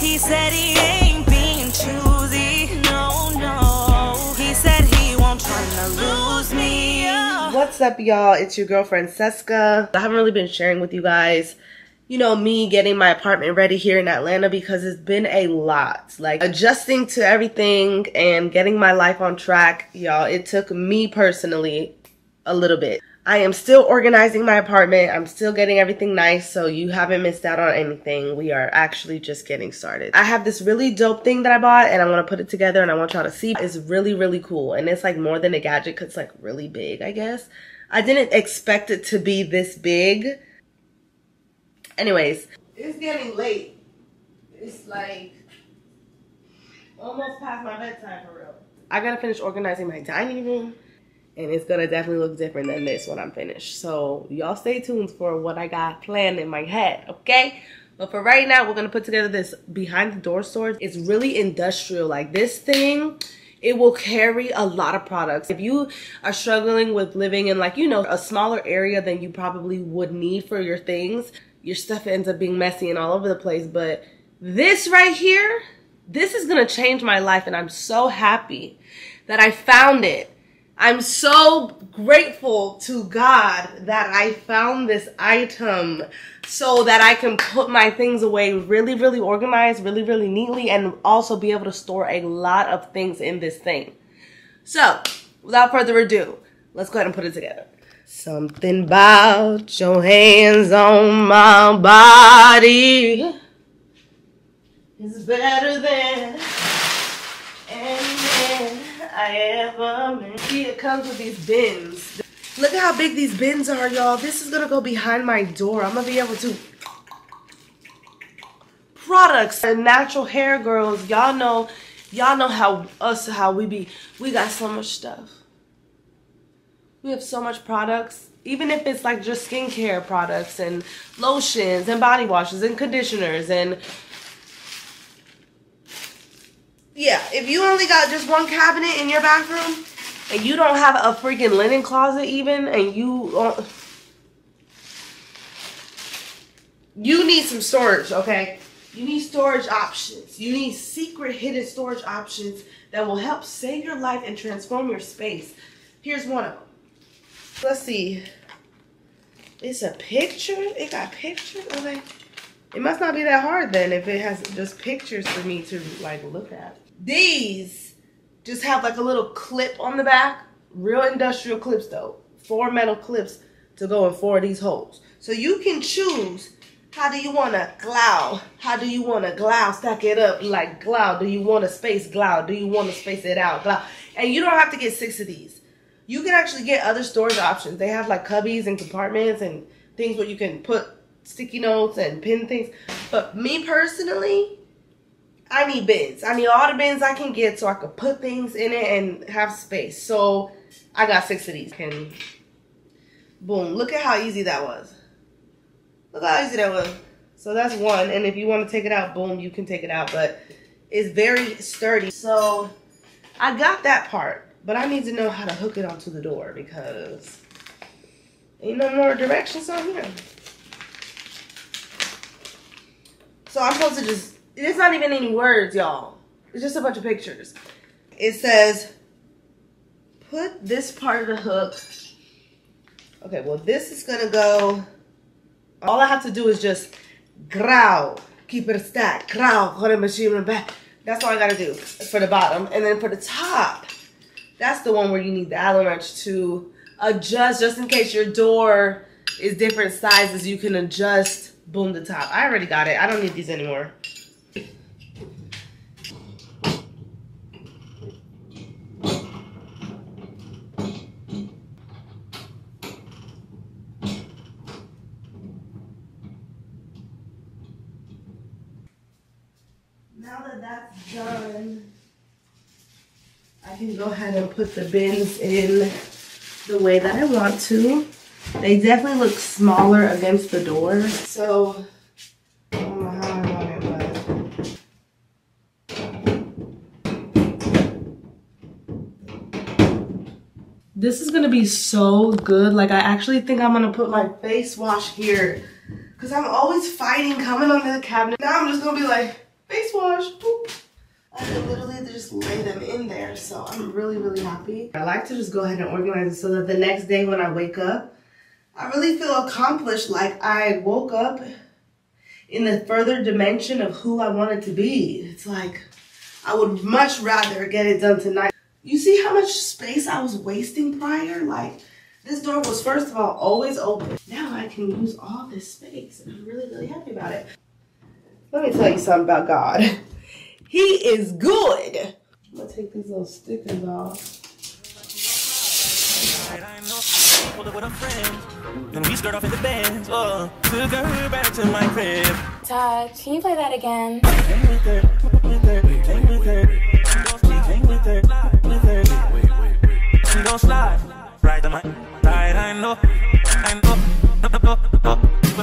He said he ain't being choosy. No, no. He said he won't try to lose me. What's up, y'all? It's your girlfriend, Seska. I haven't really been sharing with you guys, you know, me getting my apartment ready here in Atlanta because it's been a lot. Like, adjusting to everything and getting my life on track, y'all, it took me personally a little bit. I am still organizing my apartment. I'm still getting everything nice, so you haven't missed out on anything. We are actually just getting started. I have this really dope thing that I bought, and I want to put it together, and I want y'all to see. It's really, really cool, and it's like more than a gadget because it's like really big, I guess. I didn't expect it to be this big. Anyways. It's getting late. It's like almost past my bedtime for real. I gotta finish organizing my dining room. And it's gonna definitely look different than this when I'm finished. So y'all stay tuned for what I got planned in my head, okay? But for right now, we're gonna put together this behind the door storage. It's really industrial. Like this thing, it will carry a lot of products. If you are struggling with living in, like, you know, a smaller area than you probably would need for your things, your stuff ends up being messy and all over the place. But this right here, this is gonna change my life, and I'm so happy that I found it. I'm so grateful to God that I found this item so that I can put my things away really, really organized, really, really neatly, and also be able to store a lot of things in this thing. So, without further ado, let's go ahead and put it together. Something about your hands on my body is better than anything I ever made. See, it comes with these bins. Look at how big these bins are, y'all. This is gonna go behind my door. I'm gonna be able to products and natural hair girls. Y'all know how we be. We got so much stuff. We have so much products. Even if it's like just skincare products and lotions and body washes and conditioners and. Yeah, if you only got just one cabinet in your bathroom and you don't have a freaking linen closet even, and you need some storage, okay? You need storage options. You need secret hidden storage options that will help save your life and transform your space. Here's one of them. Let's see. It's a picture? It got pictures? Okay. It must not be that hard then if it has just pictures for me to like look at. These just have like a little clip on the back. Real industrial clips though. 4 metal clips to go in 4 of these holes. So you can choose how do you want to glow. How do you want to glow? Stack it up like glow. Do you want to space glow? Do you want to space it out? Glow. And you don't have to get 6 of these. You can actually get other storage options. They have like cubbies and compartments and things where you can put sticky notes and pin things. But me personally, I need bins. I need all the bins I can get so I can put things in it and have space. So I got 6 of these. And boom, look at how easy that was. Look how easy that was. So that's one. And if you want to take it out, boom, you can take it out. But it's very sturdy. So I got that part. But I need to know how to hook it onto the door because ain't no more directions on here. So I'm supposed to just... It's not even any words, y'all. It's just a bunch of pictures. It says, put this part of the hook. Okay, well, this is going to go... All I have to do is just... Growl. Keep it stacked. Growl. Hold it, machine in the back. That's all I got to do for the bottom. And then for the top, that's the one where you need the Allen wrench to adjust. Just in case your door is different sizes, you can adjust... Boom, the top. I already got it. I don't need these anymore. Now that that's done, I can go ahead and put the bins in the way that I want to. They definitely look smaller against the door. So, I don't know how I want it, but... This is going to be so good. Like, I actually think I'm going to put my face wash here. Because I'm always fighting coming under the cabinet. Now I'm just going to be like... face wash. Boop. I can literally just lay them in there. So I'm really, really happy. I like to just go ahead and organize it so that the next day when I wake up, I really feel accomplished. Like I woke up in a further dimension of who I wanted to be. It's like, I would much rather get it done tonight. You see how much space I was wasting prior? Like, this door was, first of all, always open. Now I can use all this space, and I'm really, really happy about it. Let me tell you something about God. He is good. I'm gonna take these little stickers off. Todd, can you play that again? Put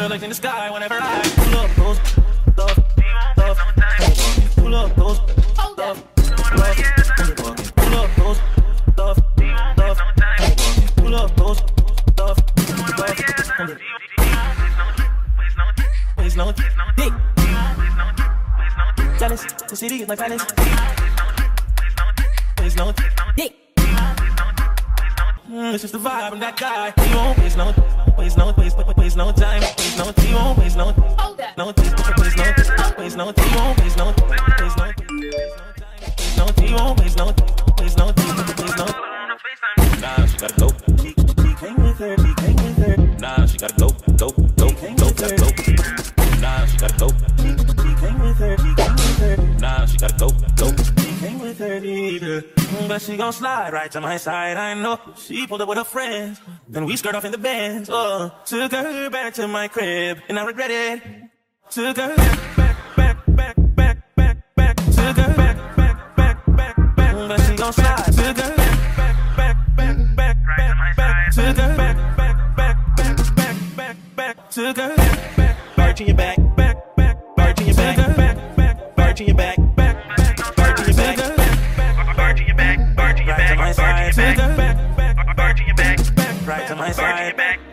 her legs in the sky whenever I pull up those stuff. Pull up those stuff. Pull up those stuff. Pull up those stuff. Please no dick. Jealous, the city is like Venice. Please no dick. This is the vibe of that guy. He won't waste no, waste no, waste no time. Waste no, he won't waste no, no, waste no, he won't waste no, waste no, waste no, he won't waste no, waste no, waste no. Nah, she gotta go. Hang with her, hang with her. Nah, she gotta go, go, gotta go. Nah, she gotta go. Hang with her, hang with her. Nah, she gotta go. With her leader, but she gon' slide right to my side. I know she pulled up with her friends, then we skirt off in the Benz. Oh, took her back to my crib, and I regret it. Took her back, took her back, but she gon' slide. Took her back, took her back, took her back, bird in your back, bird in your back, bird in your back. Right to my side. Back. Bring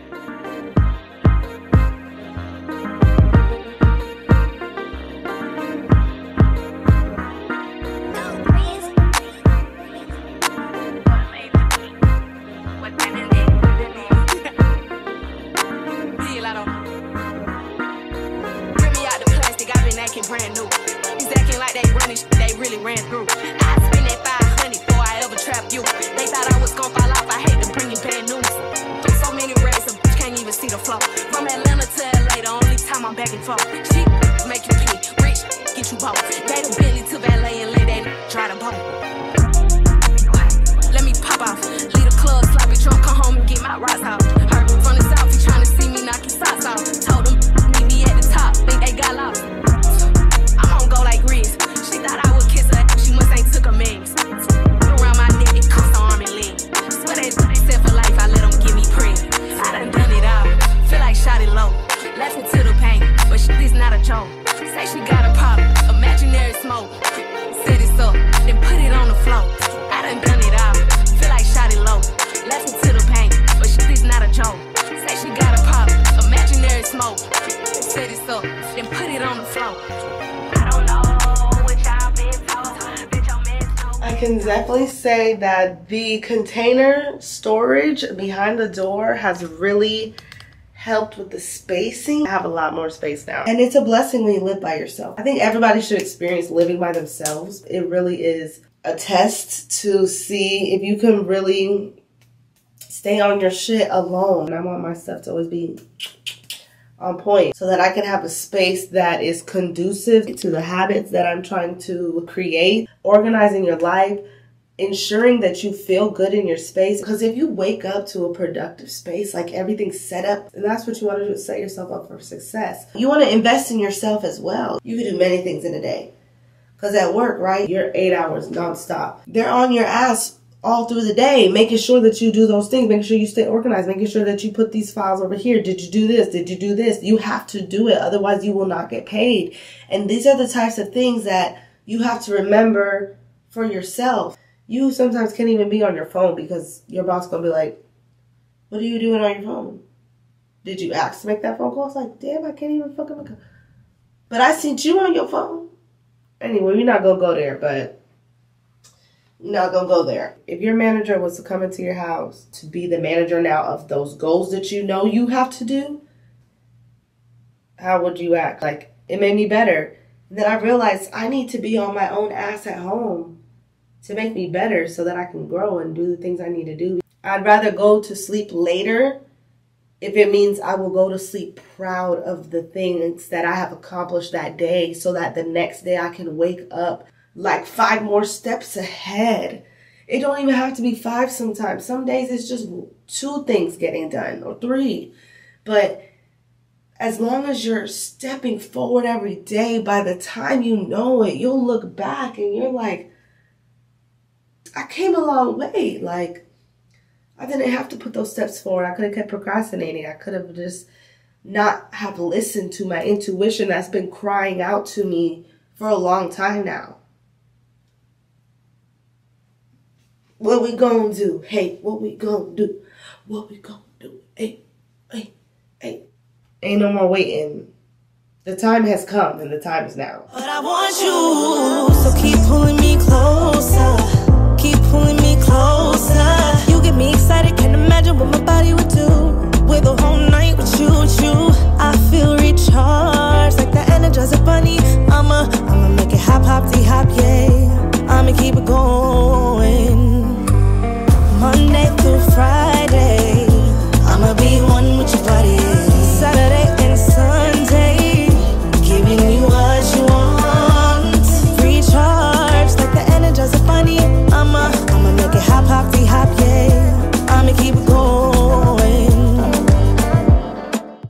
me out the plastic, I've been acting brand new. He's acting like they running shit, they really ran through. I spend that 500 before I ever trap you. They thought I was gonna fall off, I hate to bring you bad news. See the flow. From Atlanta to LA, the only time I'm back and forth. She make you pay, rich get you both. They done Bentley to ballet and lay that try to bump. Let me pop off, leave the club, sloppy drunk, come home and get my rocks off. Heard him from the south, he tryna see me knock his socks off. Told him meet me at the top, think they got lost. I'm on go like Riz. She thought I would kiss her, she must ain't took a mix. Put around my neck, it cuts her arm and leg. Swear that said for life, I let him give me praise. I done done it all, feel like shot it low. Left me to the pain, but this not a joke. Say she got a problem, imaginary smoke. Set it up, then put it on the floor. I done it all, feel like shot it low. Left me to the pain, but this not a joke. Say she got a problem, imaginary smoke. Set it up, then put it on the floor. I don't know what y'all been told. I can definitely say that the container storage behind the door has really helped with the spacing. I have a lot more space now. And it's a blessing when you live by yourself. I think everybody should experience living by themselves. It really is a test to see if you can really stay on your shit alone. And I want my stuff to always be on point so that I can have a space that is conducive to the habits that I'm trying to create. Organizing your life, ensuring that you feel good in your space, because if you wake up to a productive space, like everything's set up, and that's what you want to do, set yourself up for success. You want to invest in yourself as well. You can do many things in a day, because at work, right, you're 8 hours nonstop. They're on your ass all through the day, making sure that you do those things, making sure you stay organized, making sure that you put these files over here. Did you do this? Did you do this? You have to do it. Otherwise, you will not get paid. And these are the types of things that you have to remember for yourself. You sometimes can't even be on your phone because your boss going to be like, what are you doing on your phone? Did you ask to make that phone call? It's like, damn, I can't even fucking make it. But I seen you on your phone. Anyway, we're not gonna go there, but you're not gonna go there. If your manager was to come into your house to be the manager now of those goals that you know you have to do, how would you act? Like, it made me better. And then I realized I need to be on my own ass at home to make me better so that I can grow and do the things I need to do. I'd rather go to sleep later if it means I will go to sleep proud of the things that I have accomplished that day, so that the next day I can wake up like 5 more steps ahead. It don't even have to be 5 sometimes. Some days it's just 2 things getting done or 3. But as long as you're stepping forward every day, by the time you know it, you'll look back and you're like, I came a long way. Like, I didn't have to put those steps forward. I could have kept procrastinating. I could have just not have listened to my intuition that's been crying out to me for a long time now. What we gonna do? Hey, what we gonna do? What we gonna do? Hey, hey, hey. Ain't no more waiting. The time has come and the time is now. But I want you, so keep pulling me closer. Keep pulling me closer. Get me excited, can't imagine what my body would do with a whole night with you. I feel recharged.